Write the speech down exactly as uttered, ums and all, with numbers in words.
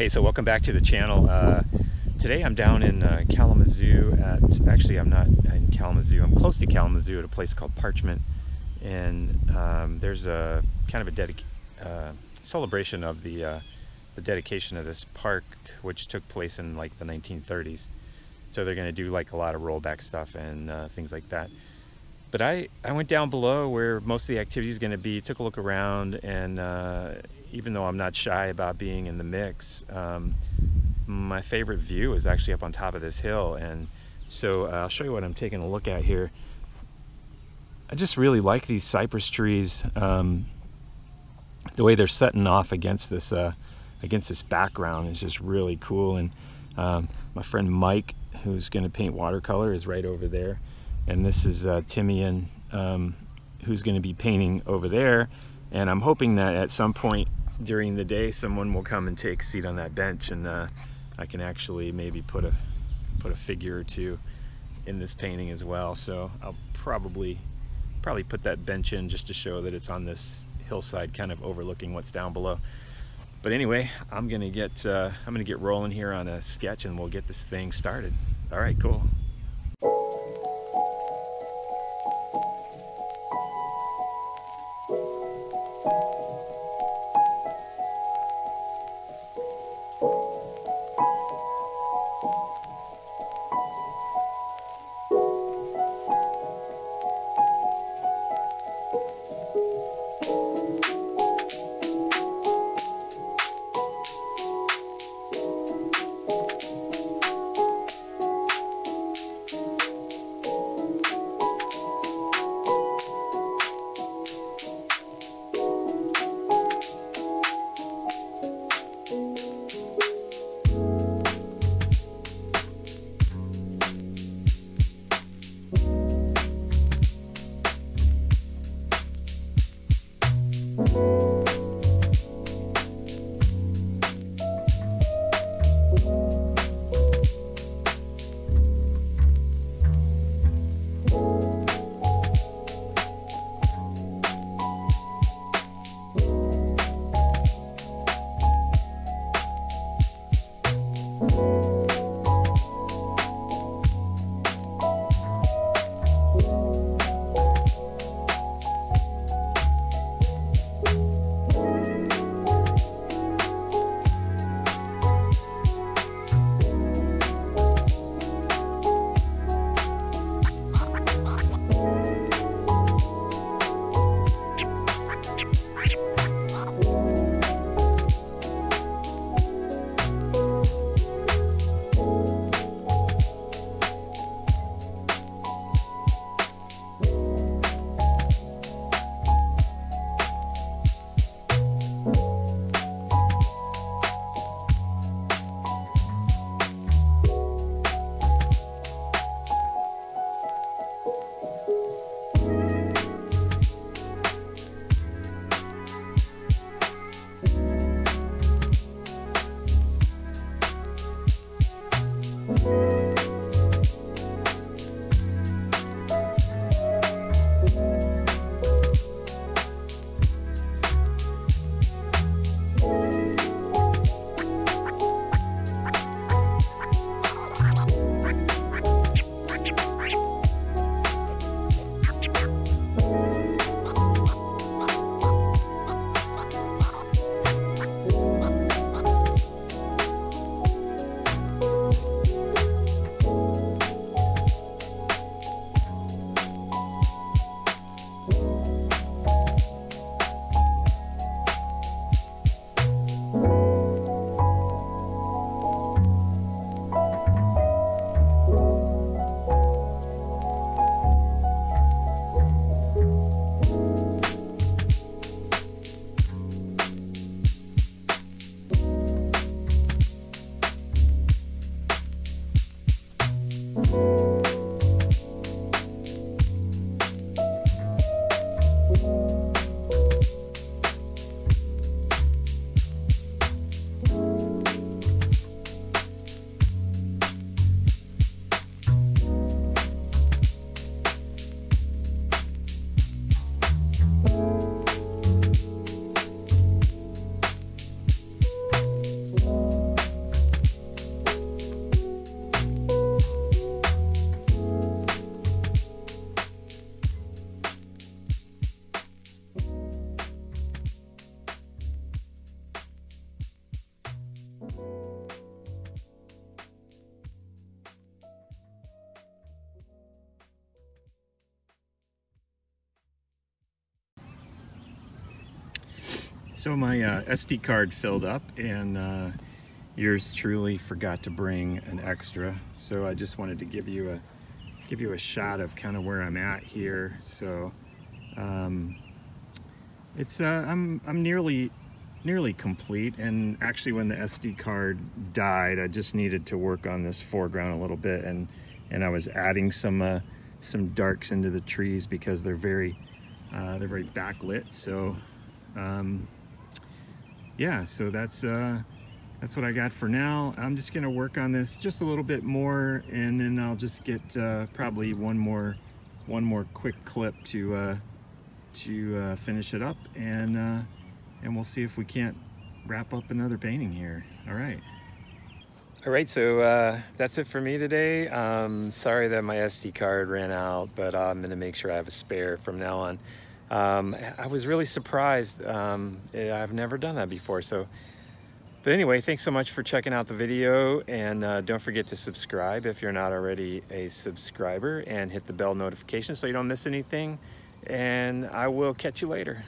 Hey, so welcome back to the channel. Uh, today I'm down in uh, Kalamazoo at, actually I'm not in Kalamazoo, I'm close to Kalamazoo at a place called Parchment. And um, there's a kind of a dedic uh, celebration of the, uh, the dedication of this park, which took place in like the nineteen thirties. So they're gonna do like a lot of rollback stuff and uh, things like that. But I, I went down below where most of the activity is gonna be, took a look around, and uh, even though I'm not shy about being in the mix, um, my favorite view is actually up on top of this hill. And so uh, I'll show you what I'm taking a look at here. I just really like these cypress trees, um, the way they're setting off against this uh, against this background is just really cool. And um, my friend Mike, who's gonna paint watercolor, is right over there. And this is uh, Timian, um, who's gonna be painting over there. And I'm hoping that at some point during the day, someone will come and take a seat on that bench, and uh, I can actually maybe put a put a figure or two in this painting as well. So I'll probably probably put that bench in just to show that it's on this hillside, kind of overlooking what's down below. But anyway, I'm gonna get uh, I'm gonna get rolling here on a sketch, and we'll get this thing started. All right, cool. So my uh, S D card filled up, and uh, yours truly forgot to bring an extra. So I just wanted to give you a give you a shot of kind of where I'm at here. So um, it's uh, I'm I'm nearly nearly complete. And actually, when the S D card died, I just needed to work on this foreground a little bit, and and I was adding some uh, some darks into the trees because they're very uh, they're very backlit. So. Um, yeah, so that's uh, that's what I got for now. I'm just gonna work on this just a little bit more, and then I'll just get uh, probably one more one more quick clip to uh, to uh, finish it up, and uh, and we'll see if we can't wrap up another painting here. All right. All right, so uh, that's it for me today. Um, sorry that my S D card ran out, but I'm gonna make sure I have a spare from now on. Um, I was really surprised. Um, I've never done that before. So, but anyway, thanks so much for checking out the video, and uh, don't forget to subscribe if you're not already a subscriber, and hit the bell notification so you don't miss anything. And I will catch you later.